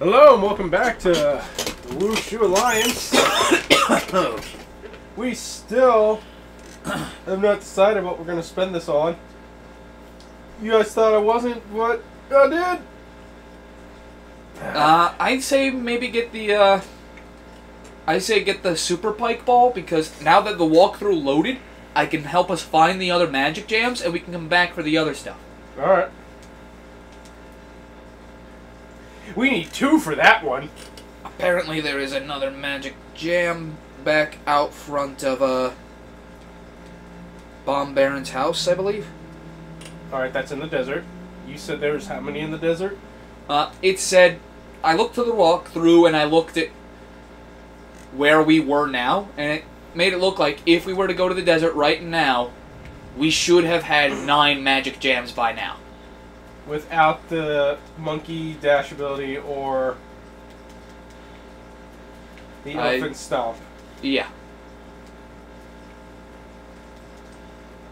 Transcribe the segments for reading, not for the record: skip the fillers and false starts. Hello and welcome back to the Wu&Shu Alliance. We still have not decided what we're going to spend this on. You guys thought I wasn't what I did? I'd say maybe get the, I'd say get the Super Pike Ball, because now that the walkthrough loaded, I can help us find the other magic jams and we can come back for the other stuff. Alright. We need two for that one. Apparently there is another magic jam back out front of, Bomb Baron's house, I believe. Alright, that's in the desert. You said there's how many in the desert? It said, I looked to the walkthrough and I looked at where we were now, and it made it look like if we were to go to the desert right now, we should have had 9 magic jams by now. Without the Monkey Dash ability or the Elephant Stomp. Yeah.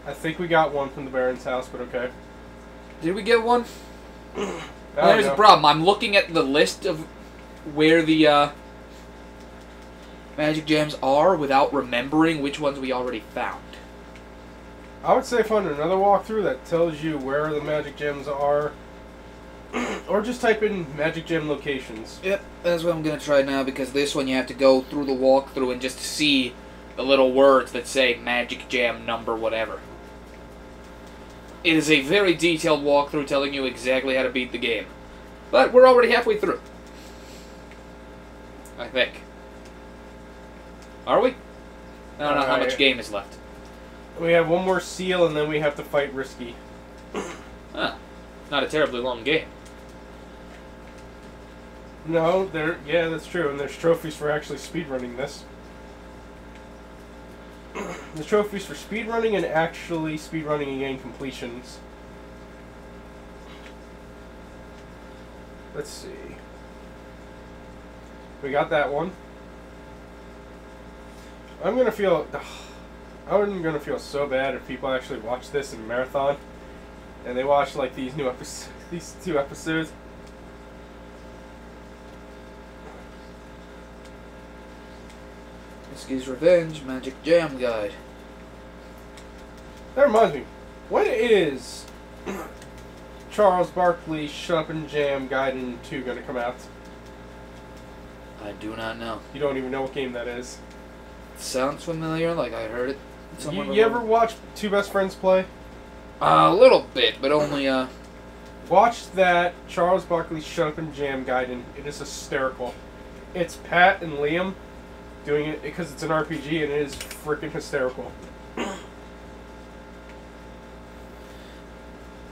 I think we got one from the Baron's house, but okay. Did we get one? Well, there's a problem. I'm looking at the list of where the magic jams are without remembering which ones we already found. I would say find another walkthrough that tells you where the magic gems are. Or just type in magic gem locations. Yep, that's what I'm going to try now, because this one you have to go through the walkthrough and just see the little words that say magic jam number whatever. It is a very detailed walkthrough telling you exactly how to beat the game. But we're already halfway through. I think. Are we? I don't know how much game is left. We have one more seal, and then we have to fight Risky. Huh. Not a terribly long game. No, there. Yeah, that's true, and there's trophies for actually speedrunning this. The trophies for speedrunning and actually speedrunning and game completions. Let's see. We got that one. I'm gonna feel. Ugh, I'm gonna feel so bad if people actually watch this in marathon, and they watch like these new episodes, these 2 episodes. Shantae's Revenge, Magic Jam Guide. That reminds me, what is Charles Barkley, Shut Up and Jam Guide and 2 going to come out? I do not know. You don't even know what game that is. Sounds familiar, like I heard it somewhere. You ever watch Two Best Friends play? A little bit, but only... Watch that Charles Barkley, Shut Up and Jam Guide, and it is hysterical. It's Pat and Liam doing it because it's an RPG, and it is freaking hysterical.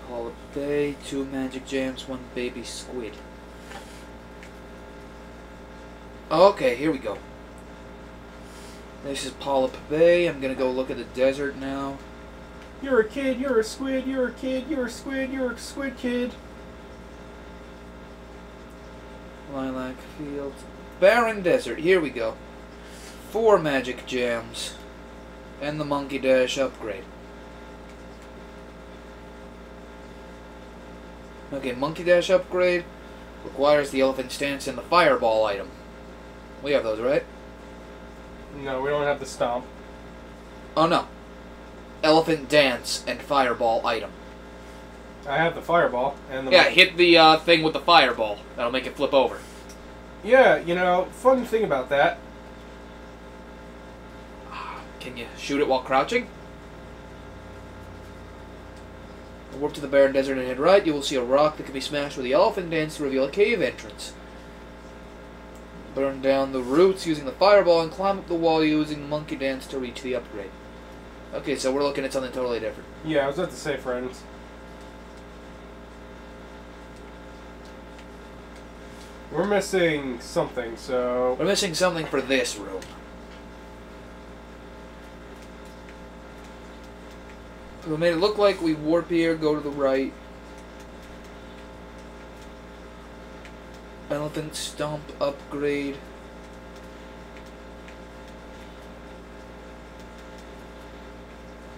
Polyp Bay, 2 magic jams, 1 baby squid. Okay, here we go. This is Polyp Bay. I'm gonna go look at the desert now. You're a kid, you're a squid, you're a kid, you're a squid, you're a squid kid. Lilac Field. Barren Desert, here we go. 4 magic jams and the Monkey Dash upgrade. Okay, Monkey Dash upgrade requires the Elephant Stance and the Fireball item. We have those, right? No, we don't have the Stomp. Oh no. Elephant Dance and Fireball item. I have the Fireball and the... Yeah, hit the thing with the Fireball. That'll make it flip over. Yeah, you know, fun thing about that. Can you shoot it while crouching? Warp to the Barren Desert and head right. You will see a rock that can be smashed with the Elephant Dance to reveal a cave entrance. Burn down the roots using the Fireball and climb up the wall using the Monkey Dance to reach the upgrade. Okay, so we're looking at something totally different. Yeah, I was about to say, friends. We're missing something, so... We're missing something for this room. We made it look like we warp here, go to the right. Elephant Stomp upgrade.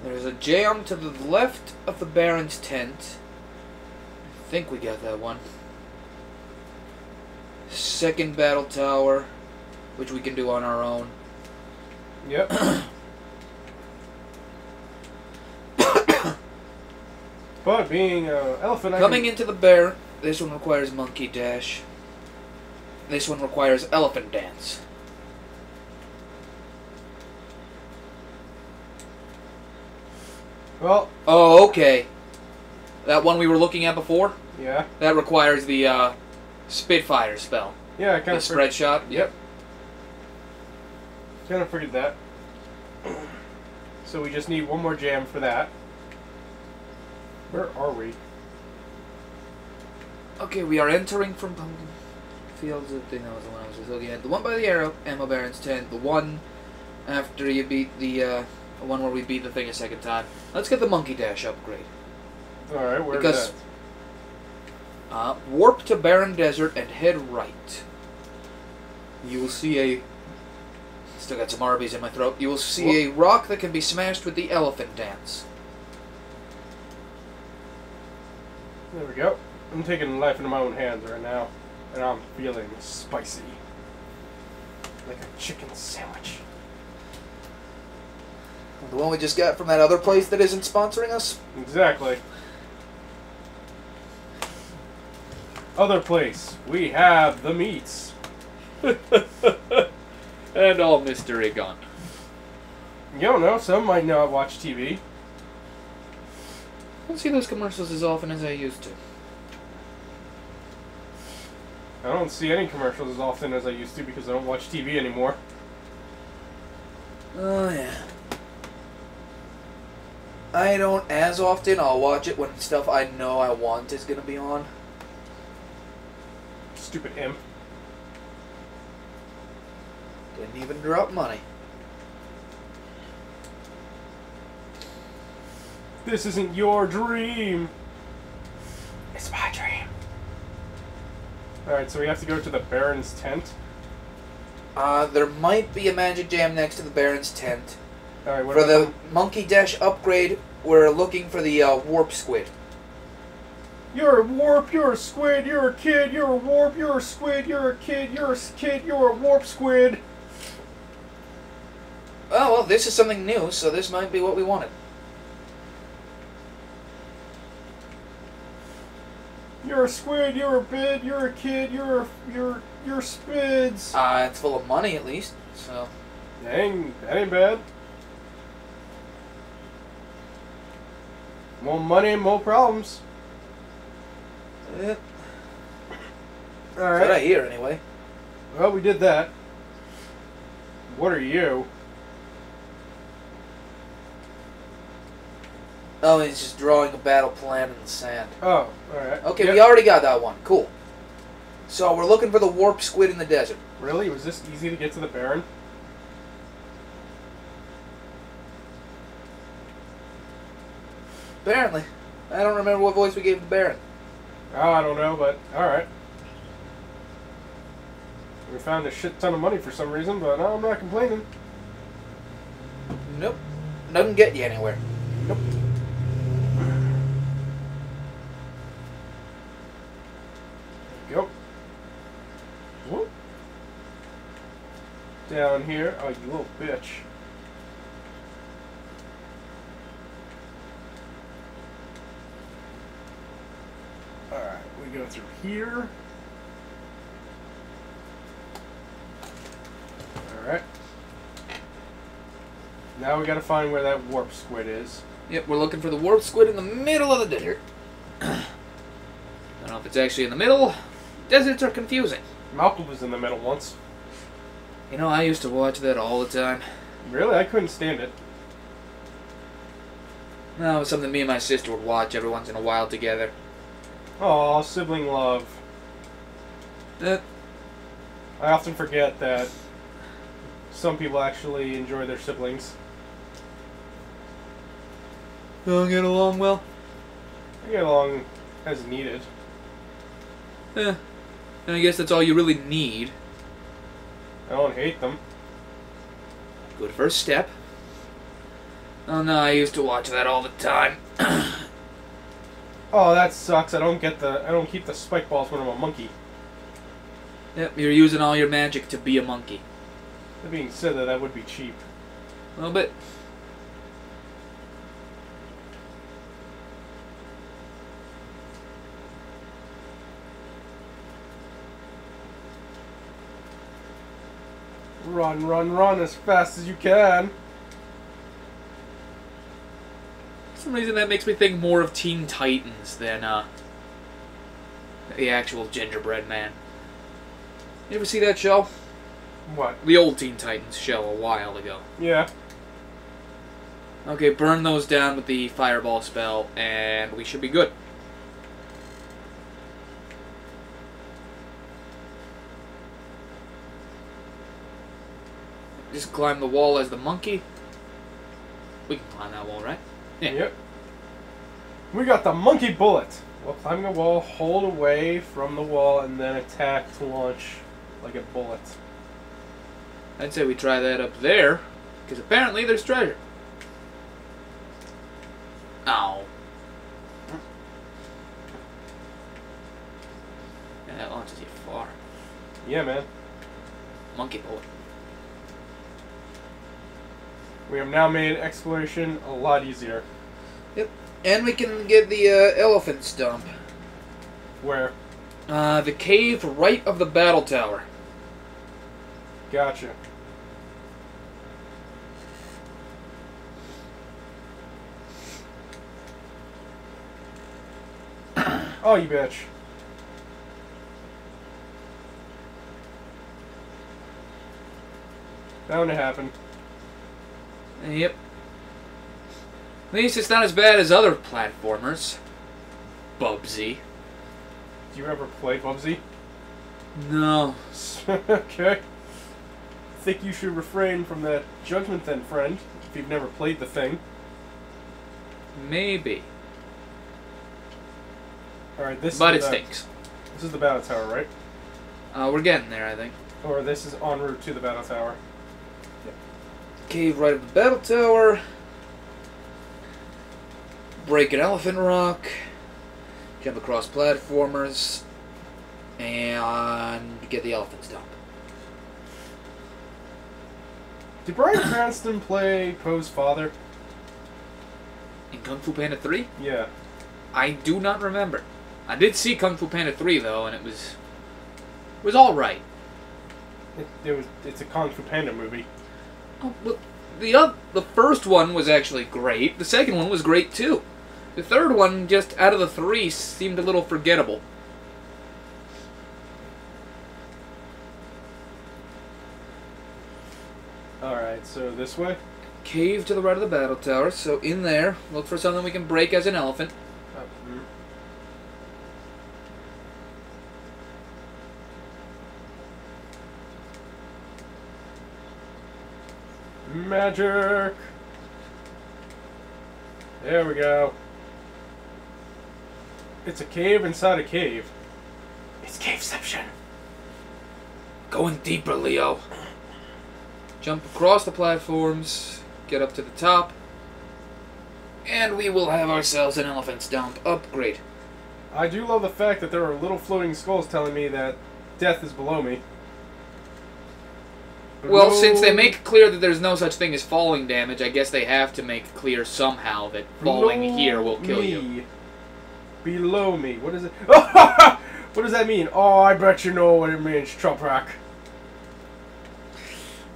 There's a jam to the left of the Baron's tent. I think we got that one. second battle tower, which we can do on our own. Yep. But being an elephant... Coming into the bear, this one requires Monkey Dash. This one requires Elephant Dance. Well... Oh, okay. That one we were looking at before? Yeah. That requires the Spitfire spell. Yeah, I kind of... The spread shot? Yep. Kind of figured that. So we just need one more jam for that. Where are we? Okay, we are entering from Pumpkin Fields. I think that was the one I was just looking at. The one by the arrow, Ammo Baron's tent. The one after you beat the one where we beat the thing a second time. Let's get the Monkey Dash upgrade. Alright, where is that? Warp to Barren Desert and head right. You will see a... Still got some Arby's in my throat. You will see a rock that can be smashed with the Elephant Dance. There we go. I'm taking life into my own hands right now, and I'm feeling spicy. Like a chicken sandwich. The one we just got from that other place that isn't sponsoring us? Exactly. Other place. We have the meats. And all mystery gone. You don't know. Some might know I watch TV. I don't see those commercials as often as I used to. I don't see any commercials as often as I used to because I don't watch TV anymore. Oh, yeah. I don't as often. I'll watch it when stuff I know I want is going to be on. Stupid imp. Didn't even drop money. This isn't your dream. It's my dream. Alright, so we have to go to the Baron's tent. There might be a magic jam next to the Baron's tent. Alright, what about the Monkey Dash upgrade, we're looking for the Warp Squid. You're a warp, you're a squid, you're a kid, you're a warp, you're a squid, you're a kid, you're a kid, you're a warp squid. Oh, well, this is something new, so this might be what we wanted. You're a squid, you're a bid, you're a kid, you're spids. It's full of money at least, so. Dang, that ain't bad. More money, more problems. Yeah. Alright. That's what I hear anyway. Well, we did that. What are you? Oh, he's just drawing a battle plan in the sand. Oh, alright. Okay, yep. We already got that one. Cool. So, we're looking for the warp squid in the desert. Really? Was this easy to get to the Baron? Apparently. I don't remember what voice we gave the Baron. Oh, I don't know, but alright. We found a shit ton of money for some reason, but I'm not complaining. Nope. Doesn't get you anywhere. Nope. Go. Whoop. Down here. Oh, you little bitch. Alright, we go through here. Alright. Now we gotta find where that warp squid is. Yep, we're looking for the warp squid in the middle of the desert. I don't know if it's actually in the middle. Deserts are confusing. Malcolm was in the middle once. You know, I used to watch that all the time. Really? I couldn't stand it. No, it was something me and my sister would watch every once in a while together. Aw, sibling love. I often forget that some people actually enjoy their siblings. They'll get along well? I get along as needed. Yeah. And I guess that's all you really need. I don't hate them. Good first step. Oh no, I used to watch that all the time. Oh, that sucks. I don't keep the spike balls when I'm a monkey. Yep, you're using all your magic to be a monkey. That being said, that would be cheap. A little bit. Run, run, run as fast as you can. For some reason that makes me think more of Teen Titans than the actual gingerbread man. You ever see that show? What? The old Teen Titans show a while ago. Yeah. Okay, burn those down with the fireball spell and we should be good. Just climb the wall as the monkey. We can climb that wall, right? Yeah. Yep. We got the monkey bullet. While climbing a wall, hold away from the wall and then attack to launch like a bullet. I'd say we try that up there, because apparently there's treasure. Ow. Yeah, that launches you far. Yeah, man. Monkey bullet. We have now made exploration a lot easier. Yep. And we can get the elephant stump. Where? The cave right of the battle tower. Gotcha. Oh, you bitch. Bound to happen. Yep. At least it's not as bad as other platformers. Bubsy. Do you ever play Bubsy? No. Okay. I think you should refrain from that judgment then, friend, if you've never played the thing. Maybe. Alright, this but is. But it stinks. This is the battle tower, right? We're getting there, I think. Or this is en route to the battle tower. Cave right at the battle tower. Break an elephant rock. Jump across platformers. And get the elephant stomp. Did Bryan Cranston play Poe's father? In Kung Fu Panda 3? Yeah. I do not remember. I did see Kung Fu Panda 3 though, and it was alright. It's a Kung Fu Panda movie. Oh, well, the first one was actually great. The second one was great too. The third one, just out of the three, seemed a little forgettable. Alright, so this way? Cave to the right of the battle tower, so in there, look for something we can break as an elephant. Mm-hmm. Magic! There we go. It's a cave inside a cave. It's caveception. Going deeper, Leo. Jump across the platforms, get up to the top, and we will have ourselves an elephant stomp upgrade. I do love the fact that there are little floating skulls telling me that death is below me. Well, since they make clear that there's no such thing as falling damage, I guess they have to make clear somehow that falling here will kill you. Below me. What is it? What does that mean? Oh, I bet you know what it means, Trump Rock.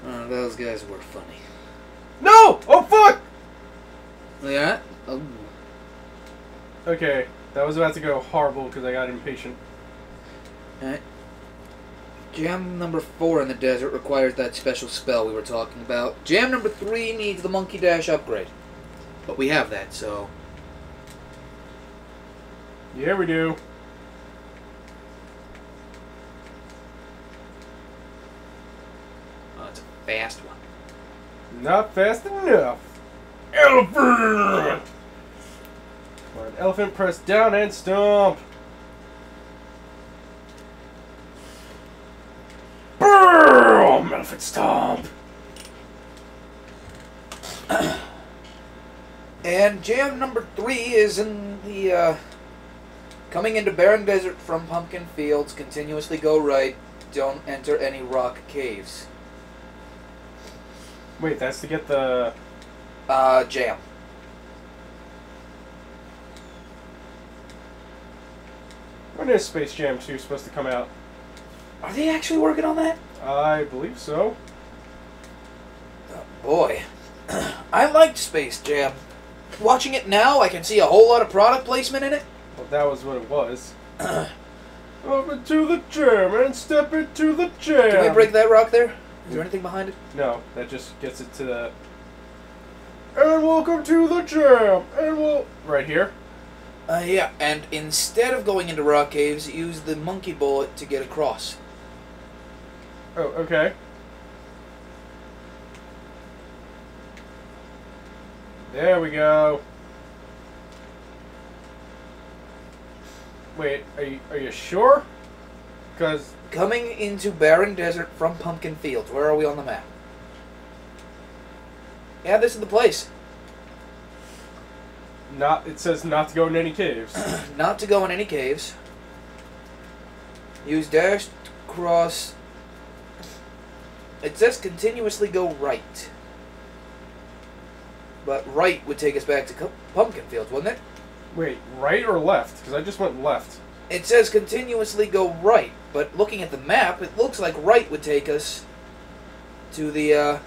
Oh, those guys were funny. No! Oh, fuck! Yeah? Oh. Okay, that was about to go horrible because I got impatient. Alright. Jam number 4 in the desert requires that special spell we were talking about. Jam number 3 needs the Monkey Dash upgrade. But we have that, so... Yeah, we do. Oh, it's a fast one. Not fast enough. Elephant! Come on, elephant, press down and stomp. Elephant stomp! And jam number 3 is in the, coming into Barren Desert from Pumpkin Fields, continuously go right, don't enter any rock caves. Wait, that's to get the... jam. When is Space Jam 2 supposed to come out? Are they actually working on that? I believe so. Oh, boy. I liked Space Jam. Watching it now, I can see a whole lot of product placement in it. Well, that was what it was. Over to the jam and step into the jam. Can we break that rock there? Is there anything behind it? No, that just gets it to the... And welcome to the jam! And we'll... Right here? Yeah, and instead of going into rock caves, use the monkey bullet to get across. Oh, okay. There we go. Wait, are you sure? Because... Coming into Barren Desert from Pumpkin Fields. Where are we on the map? Yeah, this is the place. It says not to go in any caves. Not to go in any caves. Use dash to cross... It says continuously go right. But right would take us back to Pumpkin Fields, wouldn't it? Wait, right or left? Because I just went left. It says continuously go right, but looking at the map, it looks like right would take us to the,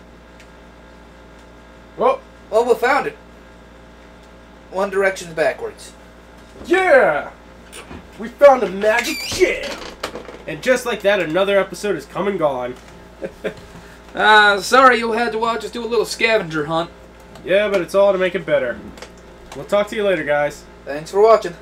Well, we found it. One direction backwards. Yeah! We found a magic jam! And just like that, another episode is come and gone. Sorry you had to watch us do a little scavenger hunt. Yeah, but it's all to make it better. We'll talk to you later, guys. Thanks for watching.